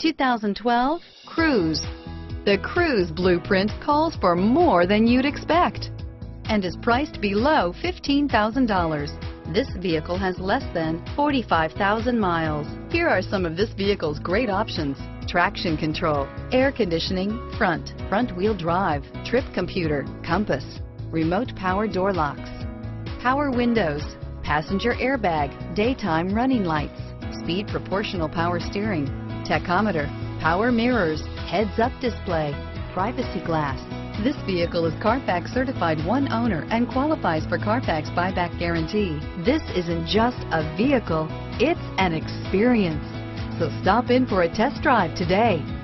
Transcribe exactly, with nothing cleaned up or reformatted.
two thousand twelve Cruze. The Cruze blueprint calls for more than you'd expect and is priced below fifteen thousand dollars. This vehicle has less than forty-five thousand miles. Here are some of this vehicle's great options: traction control, air conditioning, front, front-wheel drive, trip computer, compass, remote power door locks, power windows, passenger airbag, daytime running lights, speed proportional power steering, tachometer, power mirrors, heads-up display, privacy glass. This vehicle is Carfax certified one owner and qualifies for Carfax buyback guarantee. This isn't just a vehicle, it's an experience. So stop in for a test drive today.